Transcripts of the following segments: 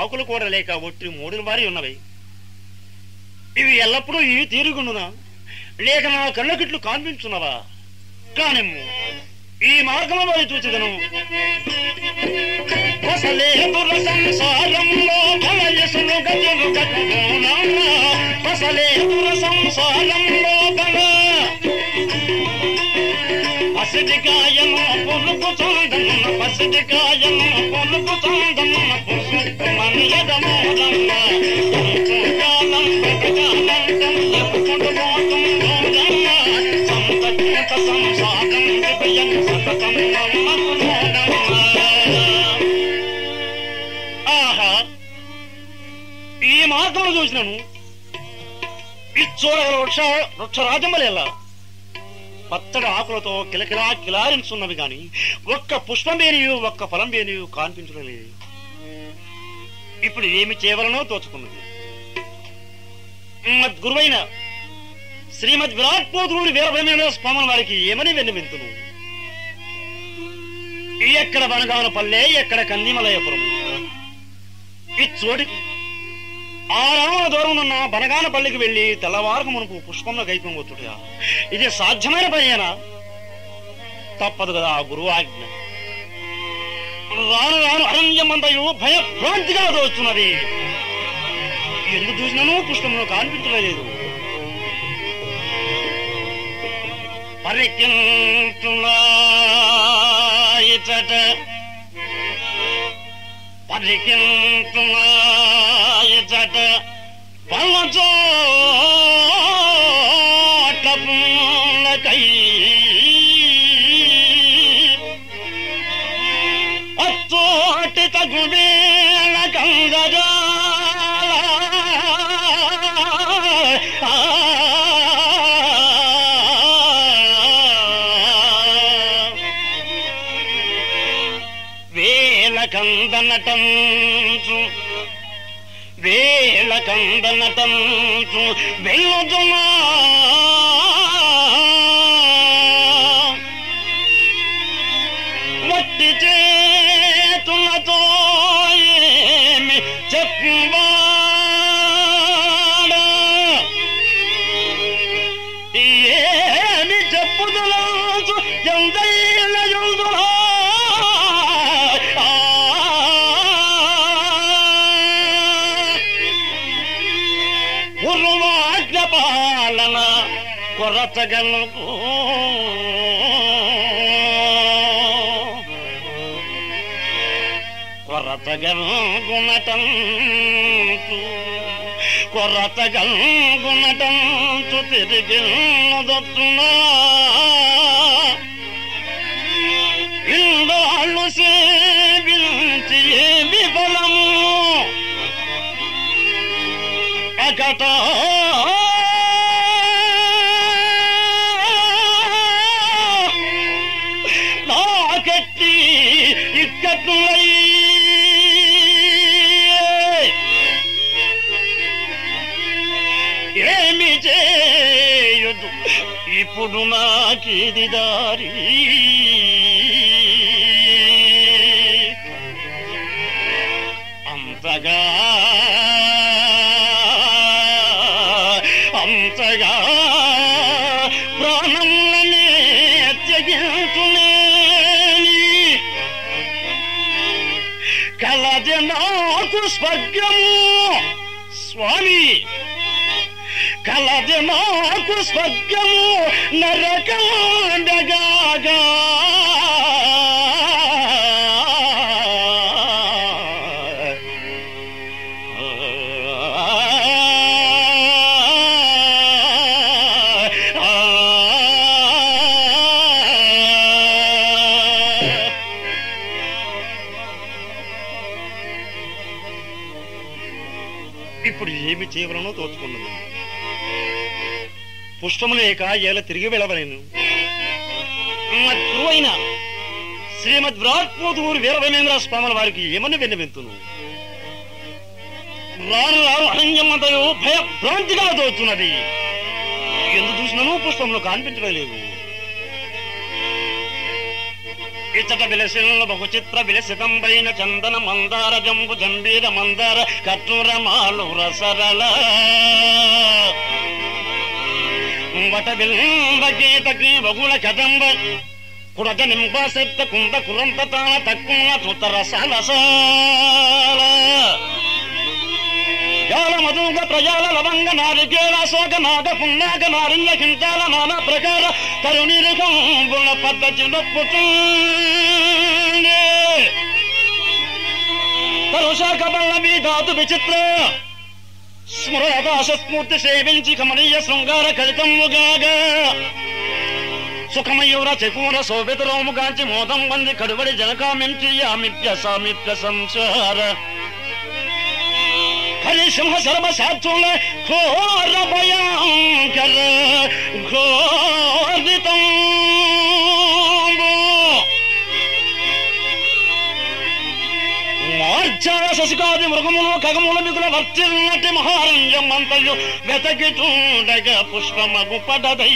ఆకులు కూడా లేక ఒట్టి మూడిన వారి ఉన్నవి. ఇవి ఎల్లప్పుడూ ఇవి తీరుగుండునా లేక నా కళ్ళకిట్లు కాన్పించున్నవా? కాని ఈ మార్గంలో చూచదను వృక్షరాజంబలేలా పచ్చడి ఆకులతో కిలకిలా కిలారించున్నవి గాని ఒక్క పుష్పం వేనియు ఒక్క ఫలం వేనియు కనిపించడం లేదు. ఇప్పుడు ఏమి చేయవలనో తోచుకున్నది. మద్గురువైన శ్రీ మద్విరాట్ పోతులూరి వీరబ్రహ్మేంద్ర స్వామి వారికి ఏమని వెన్నువింతును? ఎక్కడ బనగాల పల్లె ఎక్కడ కందిమలయపురం ఈ చోటికి ఆ రామ దూరం ఉన్న బనగానపల్లికి వెళ్ళి తెల్లవారుకు మనకు పుష్పంలో గైపోతుట ఇది సాధ్యమైన పనేనా? తప్పదు కదా గురువు ఆజ్ఞ. రాను రాను అరణ్యమంతయు భయభ్రాంతిగా దోస్తున్నది. ఎందుకు చూసినాను పుష్పంలో కనిపించలేదు. పరికింతునాయట పల్లచోటమునకై అత్తోటి తగువేళ గంగజా వేల కందనటంచు వెల్లుతున్నా మట్టి చేతులతో ఏమి చెప్పువాడ ఏమి చెప్పుదలంచు ఎందైన యుదులా కొరతగలకు కొరతగలుగునటంచు తిరిగిల్లదొత్తునా ఇందాళ్ళు సేవించి ఏమి బలము అకట ఏమి చేయదు ఇప్పుడు నాకిది దారి అంతగా ప్రాణములనే త్యజించునే కలది నాకు స్వర్గము స్వామి కలది నాకు స్వర్గము నరకండగా ఇప్పుడు ఏమి చేయవలనో తోచుకున్నది. పుష్పము లేక ఏల తిరిగి వెళ్ళవలేను. మత్రువైన శ్రీ మద్విరాట్ పోతులూరి వీరబ్రహ్మేంద్ర స్వామి వారికి ఏమని విన్నవింతును? రాను రాను అరణ్యమంతయు భయభ్రాంతిగా దోచున్నది. ఎందుకు చూసినాను పుష్పంలో కనిపించడం లేదు. ఇచ్చట విలసిల్ల బహు చిత్ర విలసితంబైన చందన మందార జంబు జంబీర మందార కర్తూర మాలూర సరళ వట బిల్వ గీతకి బహుళ కదంబ కురజ నింబ శబ్ద కుంద కురంత తాళ తక్కువ తుతర సలసాల జాల మధుంగ ప్రజాల లవంగ నారికేళ శోక నాగ పున్నాగ నారింజ కించాల నానా ప్రకార తరుణిరికం బుణ పద్ధతి నొప్పుతూ తరుశాఖ పల్లవి ధాతు విచిత్ర స్మృతి సేవించి కమనీయ శృంగార కలితముగాగా సుఖమయూర చకూర శోభిత రోముగాంచి మోదం వంది కడువడి జనకామించి ఆమిప్య సామిప్య సంసార హరిసింహ సర్వ సాధుల ఘోర భయంకర ఘోరితం శశికాది మృగములు కగముల మిగుల వర్తిల్లటి మహారంజం అంతయు వెతకి చూడగా పుష్పమగు పడదై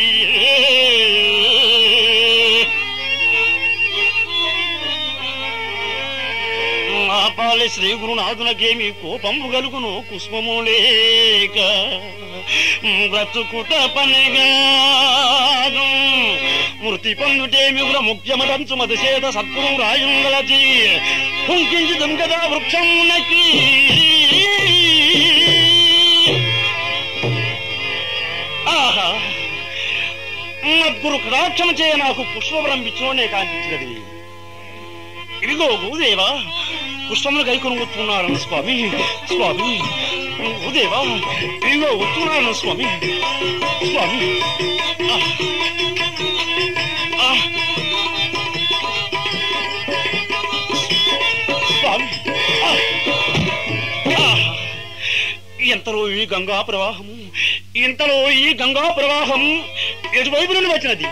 పాపాలే శ్రీ గురునాథునకేమి కోపము గలుగును కుష్మము లేక బ్రతుకుట పనిగాను మృతి పొందుటేమి ఉర ముఖ్యమదంచు మదచేత సత్పురం రాయుంగలచి కుంకించిదం కదా వృక్షమునకి ఆహా మద్గురు కటాక్షం చేయ నాకు పుష్పవరం విచ్చునే కాంతించది ఇదిగో భూదేవా పుష్పమును గైకొనుగుతున్నాను స్వామి స్వామి భూదేవా ఇదిగో ఉత్తున్నాను స్వామి స్వామి ఎంతలో ఈ గంగా ప్రవాహము ఇంతలో ఈ గంగా ప్రవాహం ఎటువైపు నుండి వచ్చినది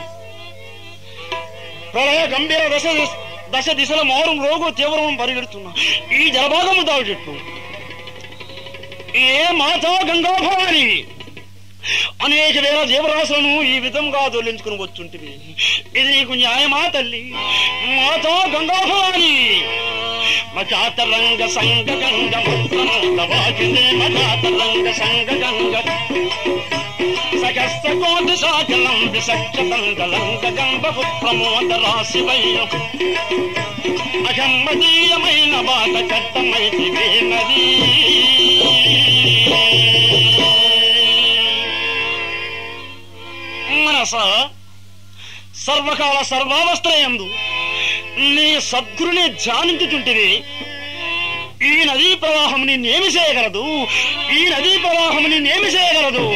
ప్రళయ గంభీర దశ దిశల మారం రోగు తీవ్రం పరిగెడుతున్నా ఈ జలభాగము దావిచెట్టు ఏ మాతా గంగా భవాని అనేక వేల జీవరాశులను ఈ విధంగా దొల్లించుకుని వచ్చుంటివి ఇది నీకు న్యాయమా తల్లి మాతా గంగా భవాని మచాతరంగ సంగ గంగ మంత్రమందవాకినే మచాతరంగ సంగ గంగ సకస్త కోట సాకలం విసక్త తంగలంగ గంగ ప్రమోద రాశి వయ్య అజమ్మదీయమైన బాట కట్టమైతి నది మనస సర్వకాల సర్వావస్థయందు నీ సద్గురుని ధ్యానించుచుంటివి ఈ నదీ ప్రవాహముని నేమి చేయగలదు ఈ నదీ ప్రవాహముని నేమి చేయగలదు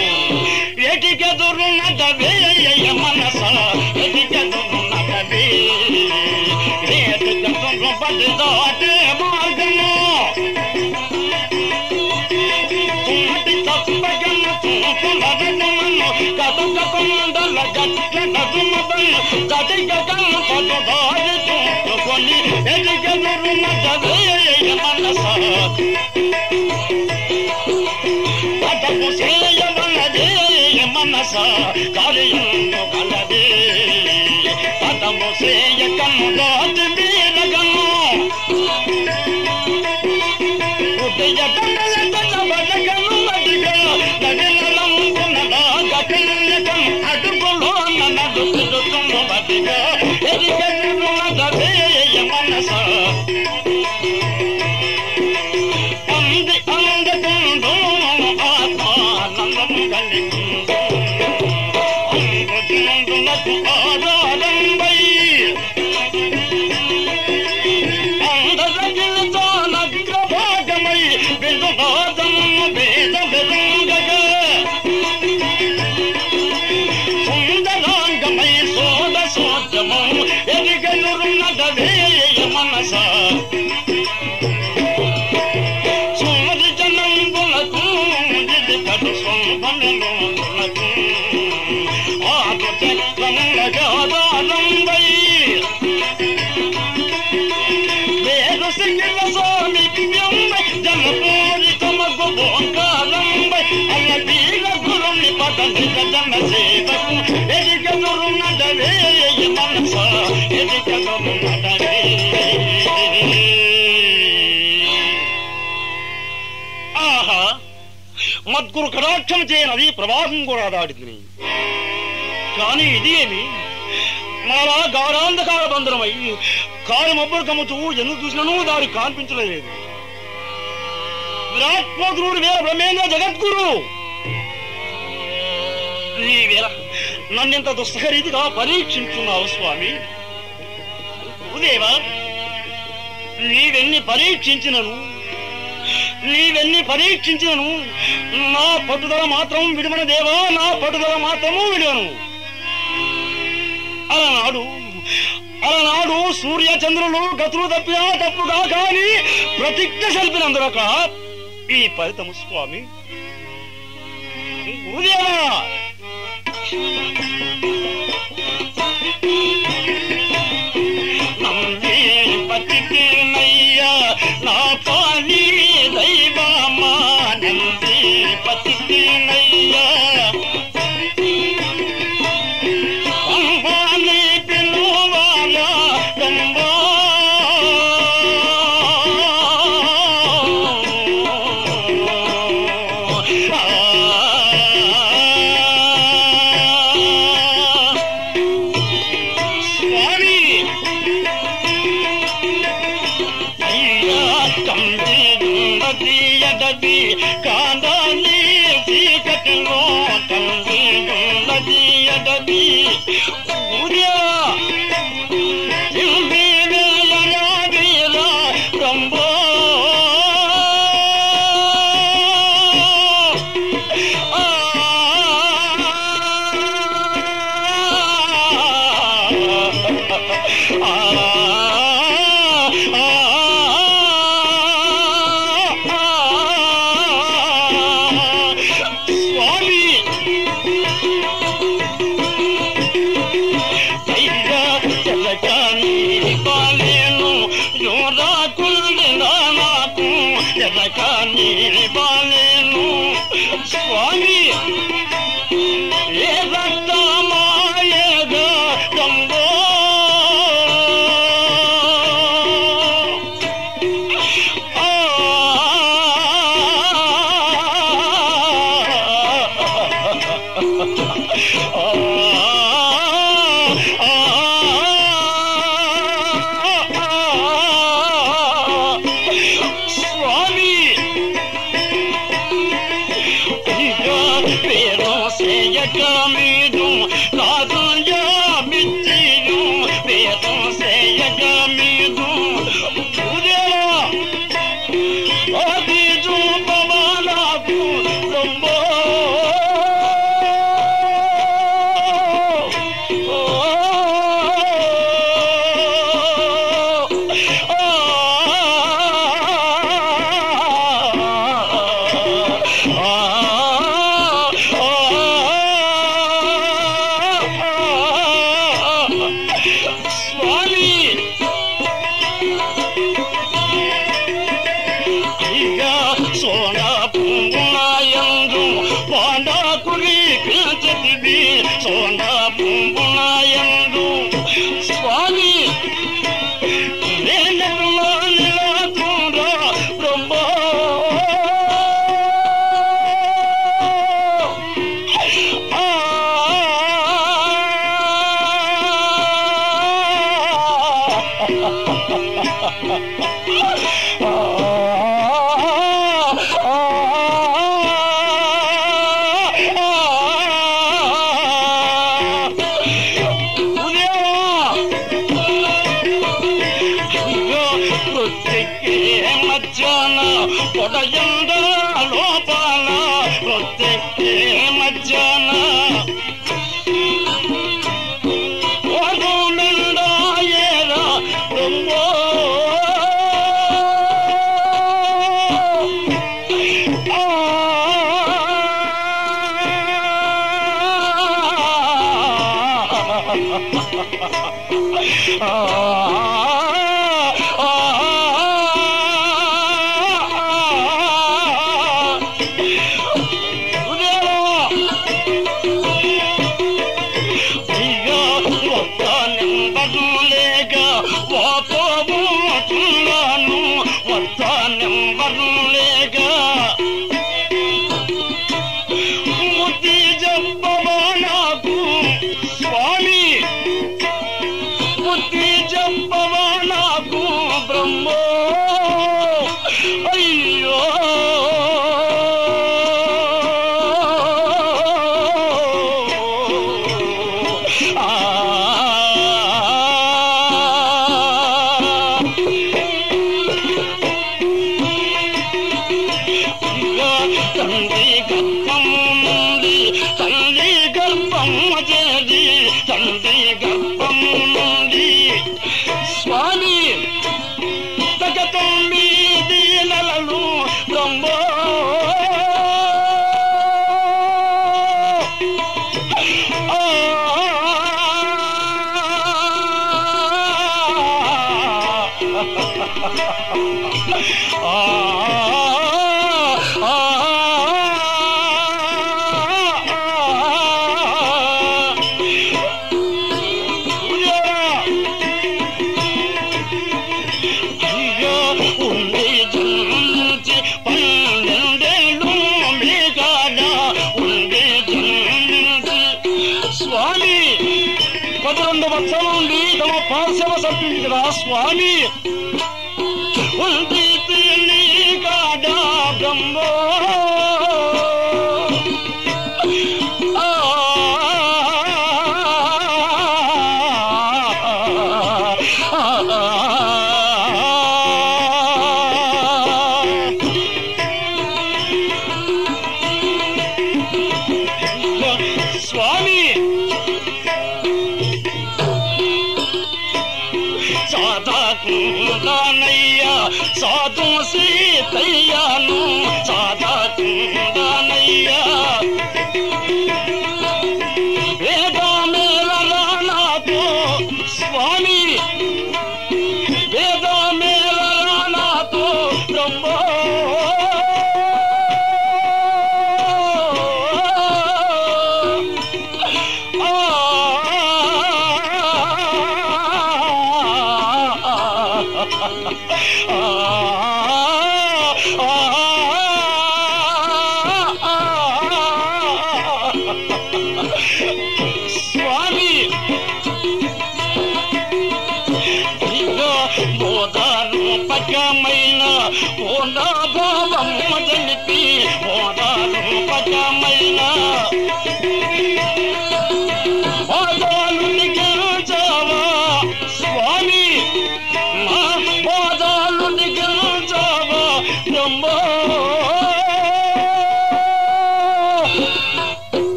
మద్గురు కటాక్షం చేయనది ప్రవాహం కూడా దాటింది కానీ ఇది ఏమి మాలా గాఢాంధకార బంధనమై కారు మబ్బులు కమ్ముతూ ఎందుకు చూసినను దారి కనిపించలేదు విరాట్ పోతులూరి వీరబ్రహ్మేంద్ర జగద్గురు నీవేళ నన్నింత దుస్తరీతిగా పరీక్షించున్నావు స్వామి గురుదేవా నీవెన్ని పరీక్షించినను నా పట్టుదల మాత్రం విడవను దేవా నా పట్టుదల మాత్రము విడవను అలనాడు సూర్యచంద్రులు గతులు తప్పినా తప్పుగా కానీ ప్రతిజ్ఞ శల్పినందుక ఈ ఫలితము స్వామి గురుదేవా स्वामी नैया साधु से तैया नू साधा कुंडा नैया बेदा मेरा राणा तो स्वामी बेदा मेरा राणा तो ब्रह्मा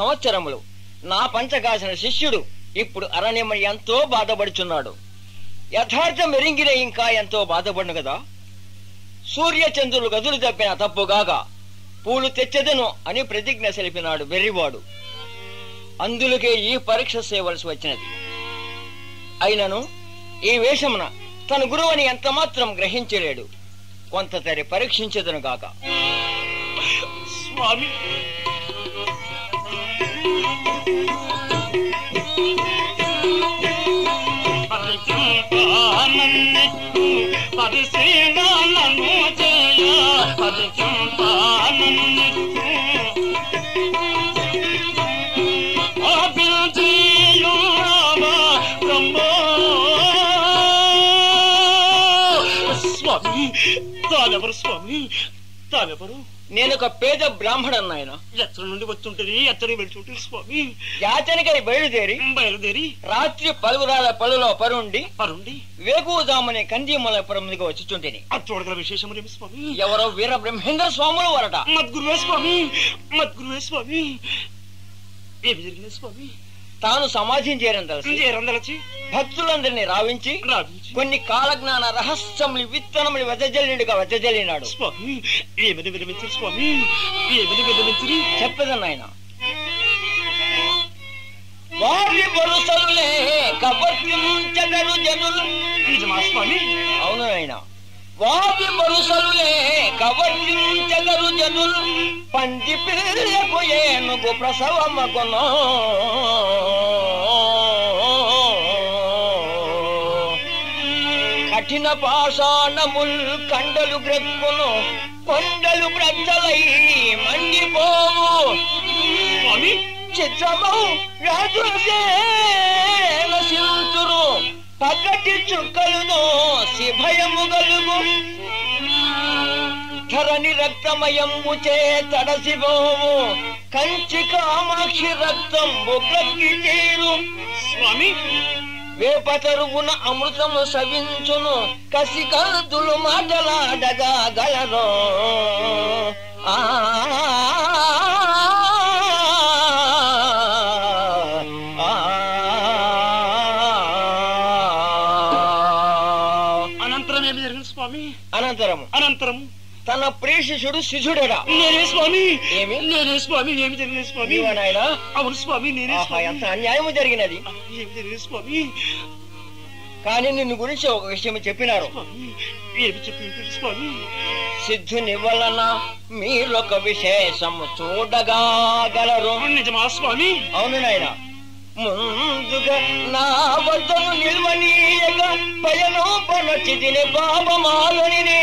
సంవత్సరములు నా పంచగాసిన శిష్యుడు ఇప్పుడు అరణ్యమ ఎంతో బాధపడుచున్నాడు. యథార్థం మెరింగిరే ఇంకా ఎంతో బాధపడును కదా. సూర్య చంద్రులు గదులు తప్పిన తప్పుగాగా పూలు తెచ్చెదను అని ప్రతిజ్ఞ సెలిపినాడు వెర్రివాడు. అందులకే ఈ పరీక్ష చేయవలసి వచ్చినది. అయినను ఈ వేషమున తన గురువుని ఎంత మాత్రం గ్రహించలేడు. కొంతతరి పరీక్షించెదను గాక. స్వామి परचंपानन्नू परसेनानन्नू जया परचंपानन्नू अभिजयोरामा ब्रह्मो स्वामी तालेवर स्वामी तालेवरू నేనొక పేద బ్రాహ్మణన్నాయన. ఎత్తడి నుండి వచ్చుంటది ఎత్తడి వెళ్తుంటది స్వామి. యాచనకై బయలుదేరి రాత్రి పలువురాల పలులో పరుండి వేగుదామనే కందిమలపురం దిగి వచ్చుంటేని. అచ్చోడగల విశేషమేమి స్వామి? ఎవరో వీర బ్రహ్మేంద్ర స్వాముల వరట. మద్గురువే స్వామి, మద్గురువే స్వామి. ఏమి జరిగింది స్వామి? తాను సమాజం చేరందలచి భక్తులందరినీ రావించి కొన్ని కాలజ్ఞాన రహస్యములు విత్తనములు వెదజల్లినడుగా వెదజల్లినాడు. చెప్పదన్న ఆయన అవును ఆయన వాటి మరుసలులే కవర్తించెదరు జనులు పంచి పిల్లకు ఏనుగు ప్రసవమగును కఠిన పాషాణముల్ కండలు గ్రెక్కును కొండలు ప్రజ్జలై మండిపోవు చిత్రము రాజుసేన శిల్చురు పగటి చుక్కలును శిభయము గలుగు ధరణి రక్తమయము చే తడసిపోవు కంచి కామాక్షి రక్తం బొగ్గి తీరు స్వామి వేప తరుగున అమృతము సవించును కసి కలుతులు మాటలాడగా గలను ఆ అనంతరం తన ప్రియ శిష్యుడు శిష్యుడడా ఎంత అన్యాయము జరిగినది. కానీ నిన్ను గురించి ఒక విషయం చెప్పినారు. సిద్ధుని వలన మీరొక విశేషము చూడగా గలరు. నిజమా స్వామి? అవును నాయన. ముందుగా నా వద్దను నిల్వనీయగా పయనోపనచిదిని పాపమాలని.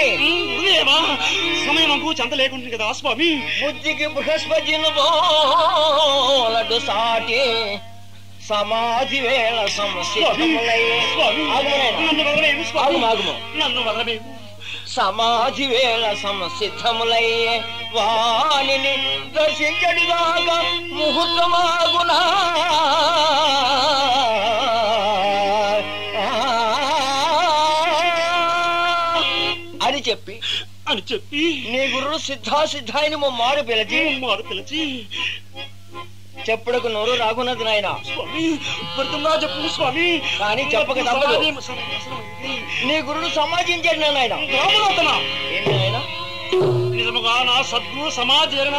సమయం అంకు చెంత లేకుంటుంది కదా స్వామి. బుద్ధికి బృహస్పతిని బోలడు సాటి సమాధి వేళ సంసిద్ధములై. నన్ను వదలబేకు. సమాధి వేళ సంసిద్ధములయ్యే వాణిని దర్శించడిదాకా ముహూర్తమాగునా. అని చెప్పి నీ గురువు సిద్ధాసిద్ధాయిని మారు పిలిచి చెప్పుడకు నోరు రాకున్నది నాయన. చెప్పు స్వామి. కానీ చెప్పక తప్పదు. నీ గురుడు సమాధించాడు నాయన. నిజముగా నా సద్గురు సమాధిరణ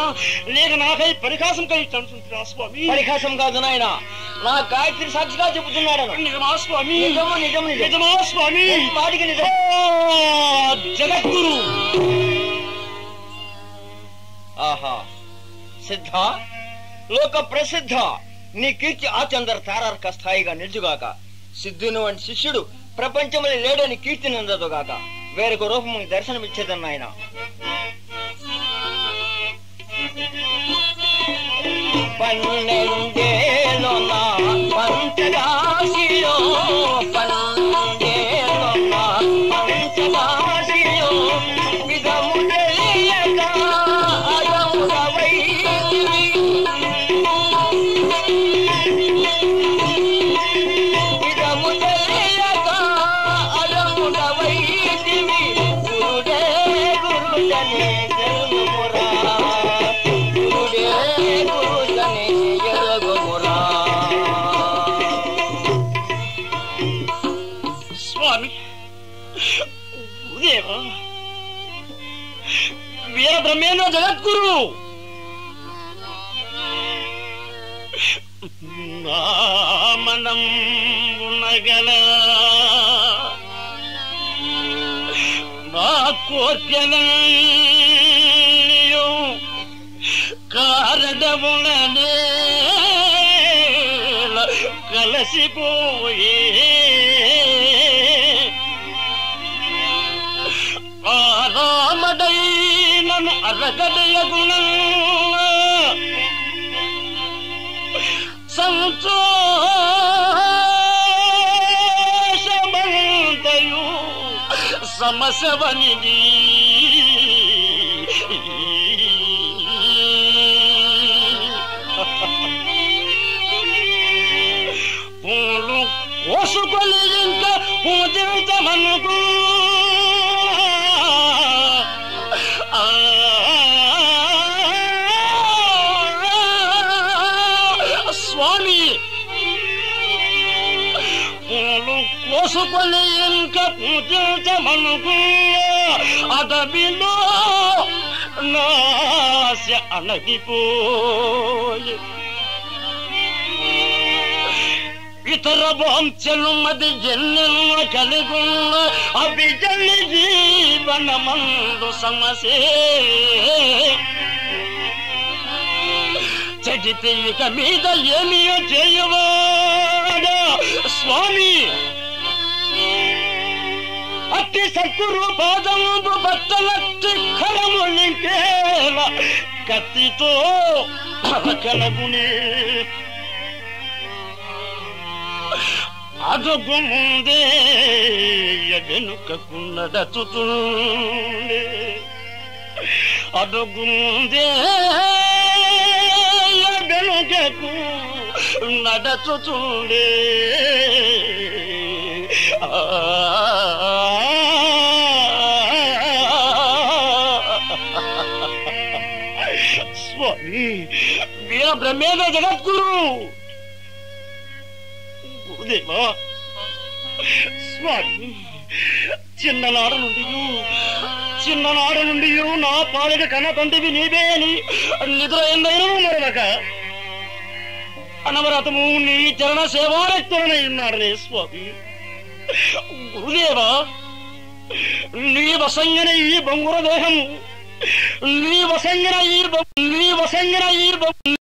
లేక నాకై పరిహాసం కలిగిస్తుంటున్నా స్వామి. పరిహాసం కాదు నాయన, నా గాయత్రి సాక్షిగా చెబుతున్నాడు. నిజమా స్వామి? నిజమా స్వామి. వాటికి నిజం జగద్గురు. ఆహా సిద్ధ లోక ప్రసిద్ధ, నీ కీర్తి ఆచందర తారక స్థాయిగా నిలుచుగాక. సిద్ధుని వంటి శిష్యుడు ప్రపంచంలో లేడని కీర్తి నిందదుగాక. వేరొక రూపం దర్శనమిచ్చేదన్న ఆయన. వీరబ్రహ్మేంద్ర జగద్గురు మనం ఉన్నగల నా కోర్కెల కారడములనే కలసిపోయే అరగడయ గుణ సంతోషమంతయు సమసవనిది పూలు కోసుకొని ఇంకా పూజించమనుకు కోసుకొని ఇంకా పూజించమనుకు అదబిలో నాస్య అణగిపోయి ఇతర వంశలు మది జన్మ కలిగి అభిజని జీవనమందు సమసే చెడితే ఇక మీద ఏమియో చేయవాడా స్వామి. అట్టి సద్గురు పాదము బట్టలట్టి కరము నింకేల కత్తితో కలగుని అదుగు ముందే వెనుకకున్నదచుతుండే అదుగు ముందే వెనుకకు నడచుతుండే స్వామి. వీరబ్రహ్మేంద్ర జగద్గురు గురుదేవా స్వామి, చిన్ననాడు నుండి నా పాలిట కన్న తండ్రివి నీవే అని నిద్ర ఎందైనా మరొక అనవరతము నీ చరణ సేవారక్తులనై ఉన్నారనే స్వామి. గురుదేవా, నీ వసంగన ఈ బంగుర దేహం, నీ వసంగన ఈ బంగుర